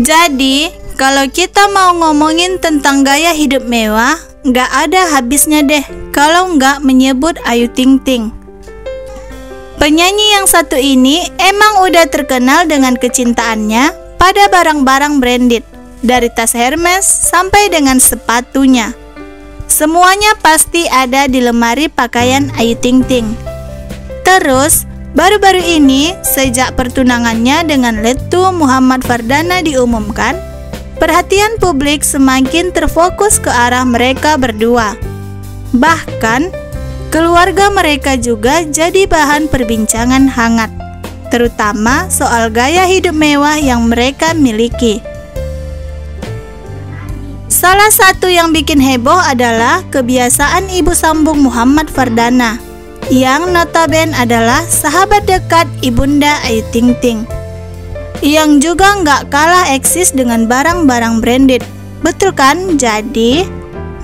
Jadi, kalau kita mau ngomongin tentang gaya hidup mewah, nggak ada habisnya deh kalau nggak menyebut Ayu Ting Ting. Penyanyi yang satu ini emang udah terkenal dengan kecintaannya pada barang-barang branded, dari tas Hermes sampai dengan sepatunya. Semuanya pasti ada di lemari pakaian Ayu Ting Ting. Terus, baru-baru ini, sejak pertunangannya dengan Lettu Muhammad Fardhana diumumkan, perhatian publik semakin terfokus ke arah mereka berdua. Bahkan, keluarga mereka juga jadi bahan perbincangan hangat, terutama soal gaya hidup mewah yang mereka miliki. Salah satu yang bikin heboh adalah kebiasaan ibu sambung Muhammad Fardhana, yang notabene adalah sahabat dekat ibunda Ayu Ting Ting, yang juga nggak kalah eksis dengan barang-barang branded. Betul kan? Jadi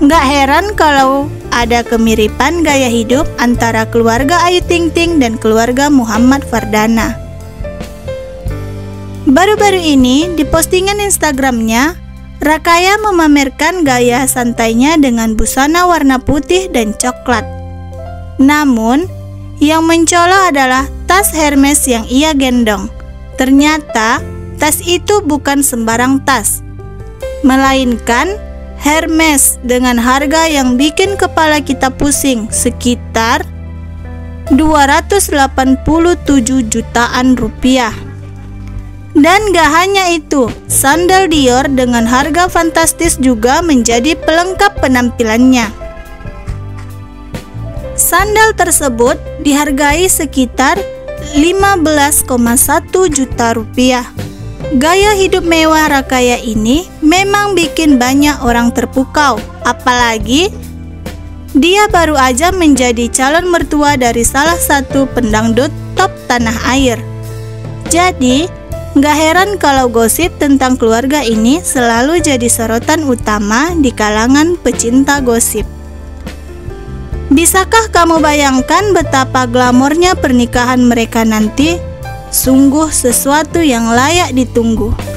nggak heran kalau ada kemiripan gaya hidup antara keluarga Ayu Ting Ting dan keluarga Muhammad Fardhana. Baru-baru ini di postingan Instagramnya, Rakaya memamerkan gaya santainya dengan busana warna putih dan coklat. Namun, yang mencolok adalah tas Hermes yang ia gendong. Ternyata, tas itu bukan sembarang tas, melainkan Hermes dengan harga yang bikin kepala kita pusing, sekitar 287 jutaan rupiah. Dan gak hanya itu, sandal Dior dengan harga fantastis juga menjadi pelengkap penampilannya. Sandal tersebut dihargai sekitar 15,1 juta rupiah. Gaya hidup mewah Rakaya ini memang bikin banyak orang terpukau, apalagi dia baru aja menjadi calon mertua dari salah satu pendangdut top tanah air. Jadi, nggak heran kalau gosip tentang keluarga ini selalu jadi sorotan utama di kalangan pecinta gosip. Bisakah kamu bayangkan betapa glamornya pernikahan mereka nanti? Sungguh sesuatu yang layak ditunggu.